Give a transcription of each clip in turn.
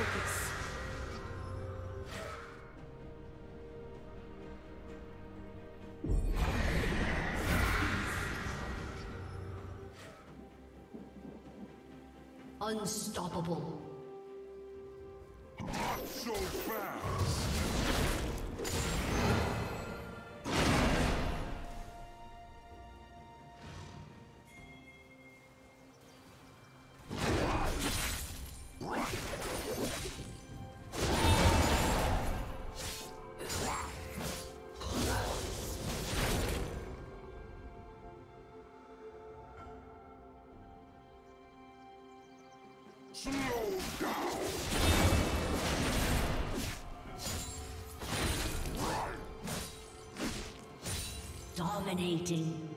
focus. Unstoppable. Not so fast. Slow down! Dominating.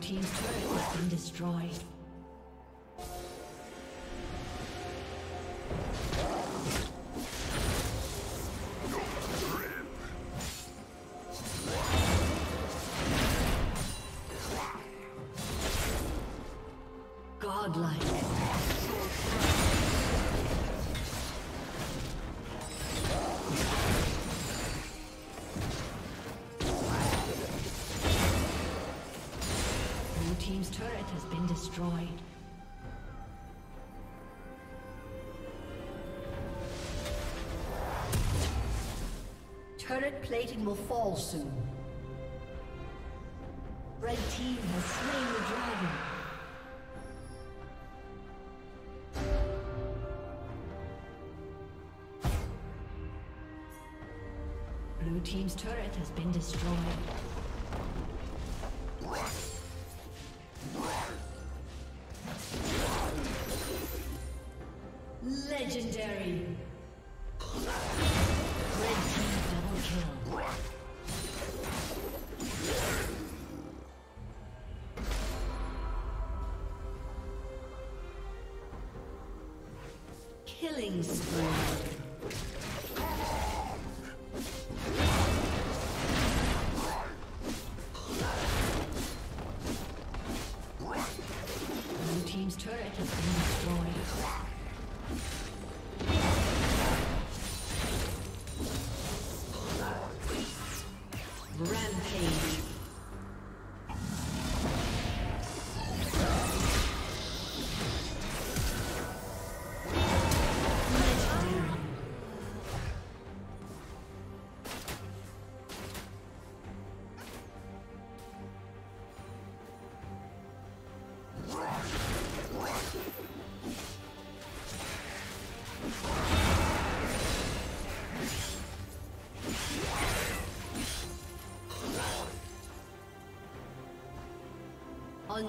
Team's turret has been destroyed. Team's turret has been destroyed. Turret plating will fall soon. Red team has slain the dragon. Blue team's turret has been destroyed. Legendary. Red team double kill. Killing spree.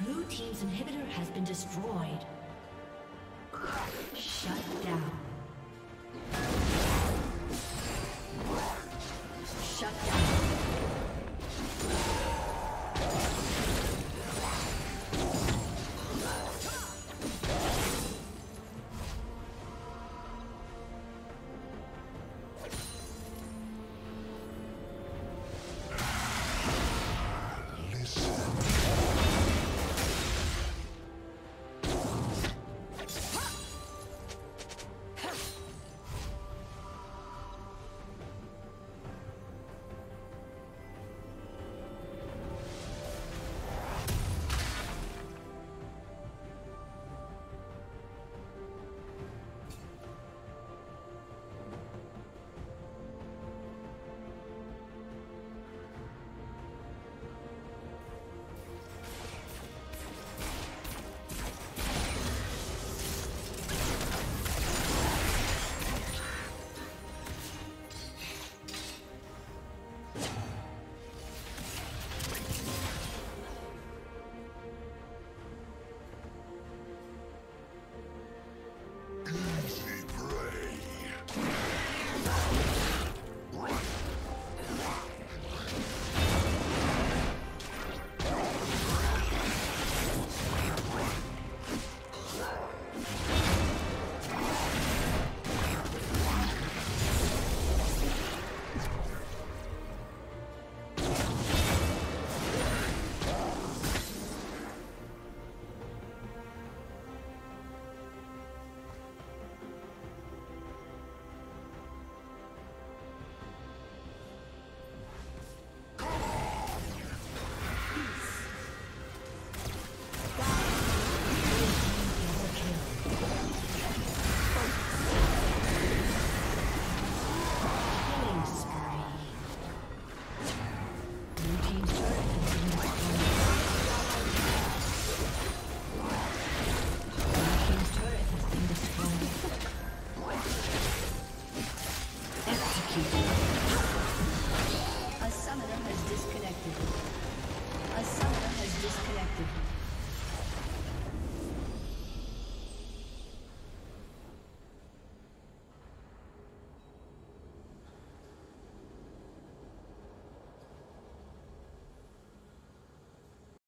Blue team's inhibitor has been destroyed.